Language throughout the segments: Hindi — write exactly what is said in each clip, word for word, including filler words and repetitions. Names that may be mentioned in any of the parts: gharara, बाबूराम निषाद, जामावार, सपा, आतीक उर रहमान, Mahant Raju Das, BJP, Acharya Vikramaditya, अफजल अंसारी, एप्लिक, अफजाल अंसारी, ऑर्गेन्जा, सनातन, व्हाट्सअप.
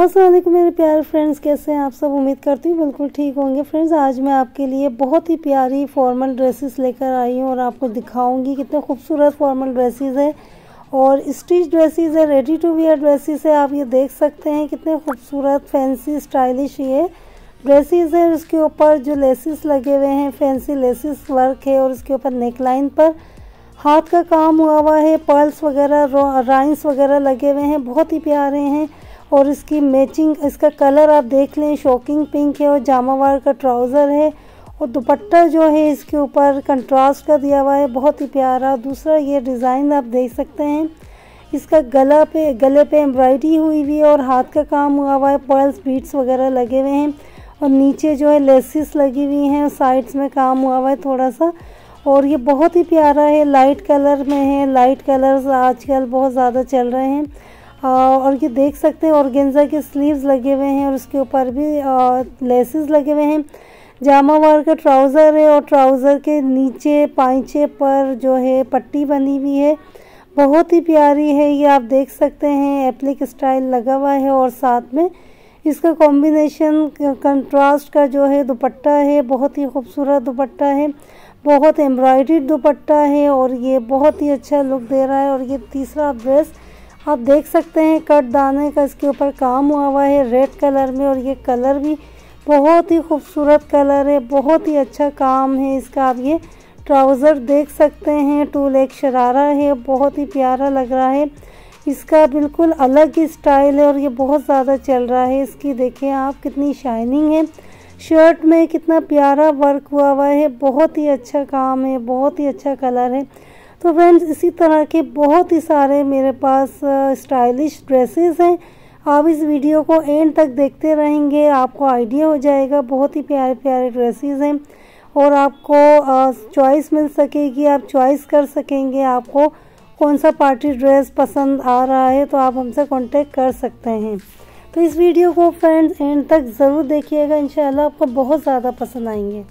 अस्सलाम वालेकुम मेरे प्यारे फ्रेंड्स, कैसे हैं आप सब। उम्मीद करती हूँ बिल्कुल ठीक होंगे। फ्रेंड्स, आज मैं आपके लिए बहुत ही प्यारी फॉर्मल ड्रेसेस लेकर आई हूँ और आपको दिखाऊंगी कितने खूबसूरत फॉर्मल ड्रेसेस है और स्टिच ड्रेसेस है, रेडी टू वेयर ड्रेसेस है। आप ये देख सकते हैं कितने खूबसूरत फैंसी स्टाइलिश ये ड्रेसेस हैं। उसके ऊपर जो लेसेस लगे हुए हैं फैंसी लेसेस वर्क है और उसके ऊपर नेकलाइन पर हाथ का काम हुआ हुआ है, पर्ल्स वगैरह राइंस वगैरह लगे हुए हैं, बहुत ही प्यारे हैं। और इसकी मैचिंग, इसका कलर आप देख लें, शॉकिंग पिंक है और जामावार का ट्राउज़र है और दुपट्टा जो है इसके ऊपर कंट्रास्ट का दिया हुआ है, बहुत ही प्यारा। दूसरा ये डिज़ाइन आप देख सकते हैं, इसका गला पे गले पे एम्ब्रॉयडरी हुई हुई है और हाथ का काम हुआ हुआ है, पर्ल्स बीट्स वगैरह लगे हुए हैं और नीचे जो है लेसेस लगी हुई हैं और साइड्स में काम हुआ हुआ है थोड़ा सा। और ये बहुत ही प्यारा है, लाइट कलर में है। लाइट कलर्स आजकल बहुत ज़्यादा चल रहे हैं। और ये देख सकते हैं ऑर्गेन्जा के स्लीव्स लगे हुए हैं और उसके ऊपर भी लेसेस लगे हुए हैं। जामावार का ट्राउज़र है और ट्राउज़र के नीचे पाइचे पर जो है पट्टी बनी हुई है, बहुत ही प्यारी है। ये आप देख सकते हैं एप्लिक स्टाइल लगा हुआ है और साथ में इसका कॉम्बिनेशन कंट्रास्ट का जो है दुपट्टा है, बहुत ही खूबसूरत दुपट्टा है, बहुत एम्ब्रॉयडर्ड दुपट्टा है और ये बहुत ही अच्छा लुक दे रहा है। और ये तीसरा ड्रेस आप देख सकते हैं कट दाने का इसके ऊपर काम हुआ हुआ है रेड कलर में और ये कलर भी बहुत ही खूबसूरत कलर है, बहुत ही अच्छा काम है इसका। आप ये ट्राउज़र देख सकते हैं, टू लेग शरारा है, बहुत ही प्यारा लग रहा है। इसका बिल्कुल अलग ही स्टाइल है और ये बहुत ज़्यादा चल रहा है। इसकी देखें आप कितनी शाइनिंग है, शर्ट में कितना प्यारा वर्क हुआ हुआ है, बहुत ही अच्छा काम है, बहुत ही अच्छा कलर है। तो फ्रेंड्स, इसी तरह के बहुत ही सारे मेरे पास स्टाइलिश ड्रेसेस हैं। आप इस वीडियो को एंड तक देखते रहेंगे, आपको आइडिया हो जाएगा। बहुत ही प्यारे प्यारे ड्रेसेस हैं और आपको चॉइस मिल सकेगी, आप चॉइस कर सकेंगे आपको कौन सा पार्टी ड्रेस पसंद आ रहा है, तो आप हमसे कांटेक्ट कर सकते हैं। तो इस वीडियो को फ्रेंड्स एंड तक ज़रूर देखिएगा, इंशाल्लाह आपको बहुत ज़्यादा पसंद आएंगे।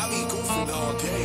I be goofing all day.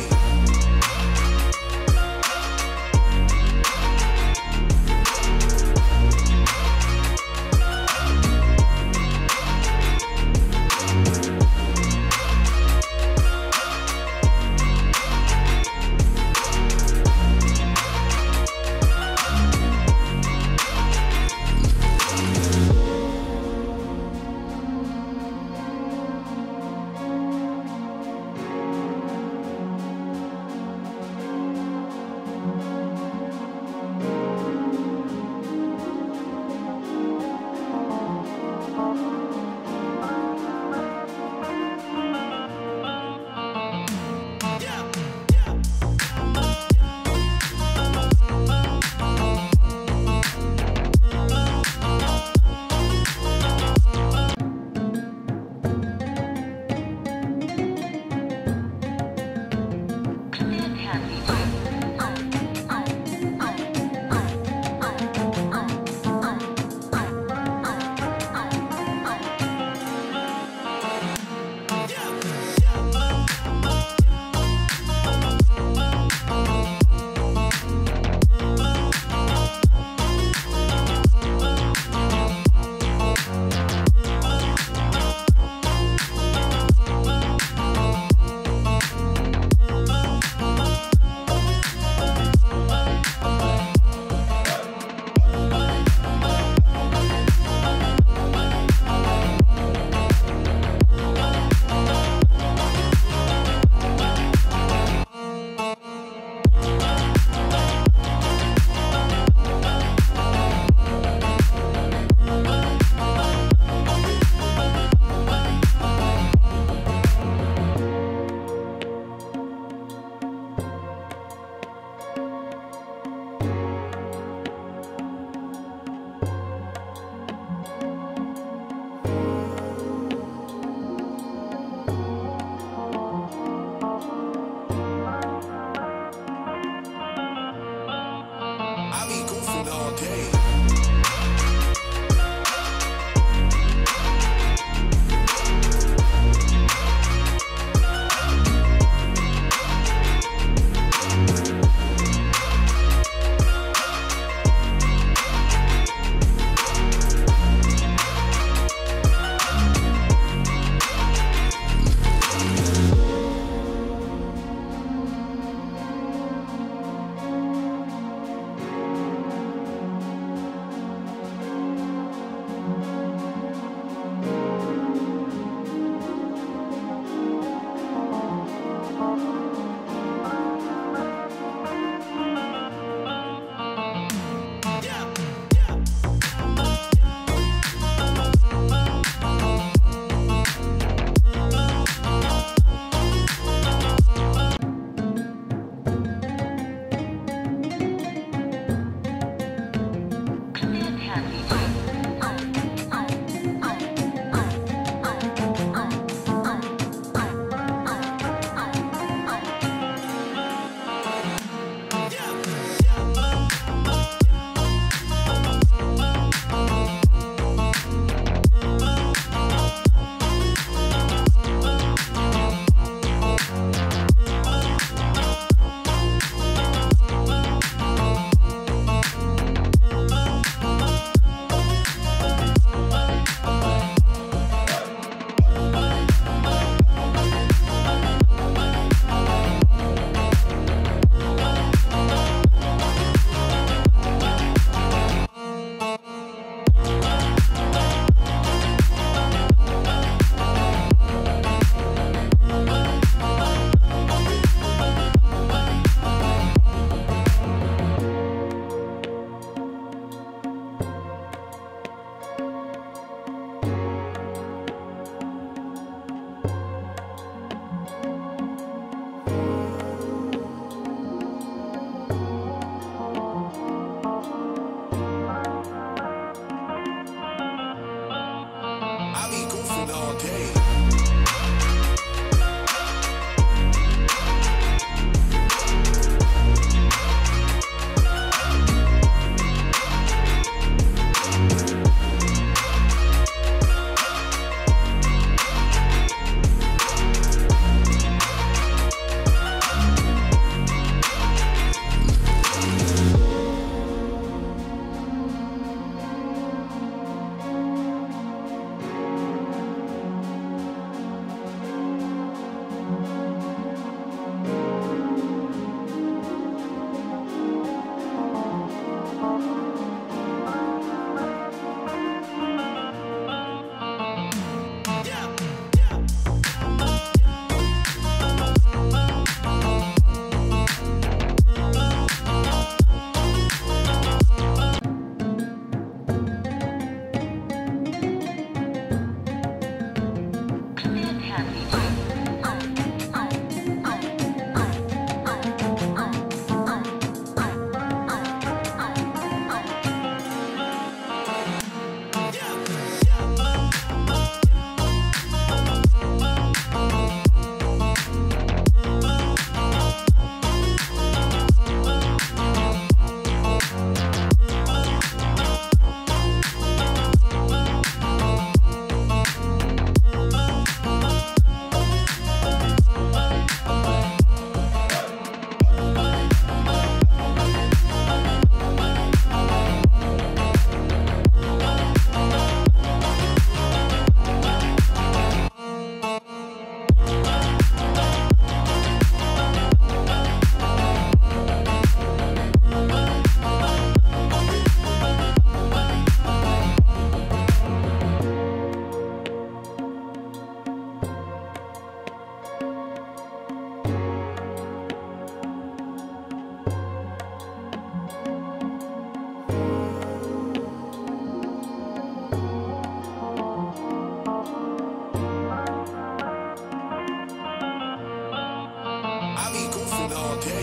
dancing all day.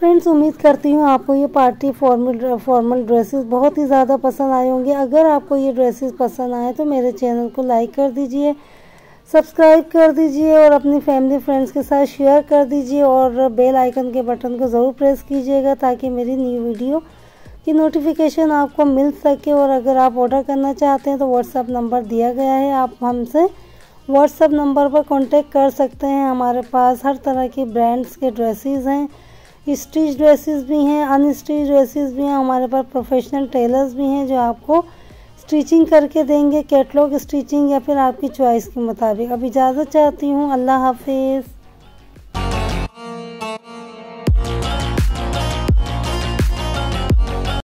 Friends, उम्मीद करती हूँ आपको ये पार्टी फॉर्मल फॉर्मल ड्रेसेस बहुत ही ज़्यादा पसंद आए होंगे। अगर आपको ये ड्रेसेस पसंद आए तो मेरे चैनल को लाइक कर दीजिए, सब्सक्राइब कर दीजिए और अपनी फैमिली फ्रेंड्स के साथ शेयर कर दीजिए और बेल आइकन के बटन को ज़रूर प्रेस कीजिएगा ताकि मेरी न्यू वीडियो की नोटिफिकेशन आपको मिल सके। और अगर आप ऑर्डर करना चाहते हैं तो व्हाट्सअप नंबर दिया गया है, आप हमसे व्हाट्सअप नंबर पर कॉन्टेक्ट कर सकते हैं। हमारे पास हर तरह के ब्रांड्स के ड्रेसेस हैं, स्टिच ड्रेसेस भी हैं, अनस्टिच ड्रेसेस भी हैं। हमारे पास प्रोफेशनल टेलर्स भी हैं जो आपको स्टिचिंग करके देंगे, कैटलॉग स्टिचिंग या फिर आपकी चॉइस के मुताबिक। अब इजाज़त चाहती हूँ, अल्लाह हाफिज़।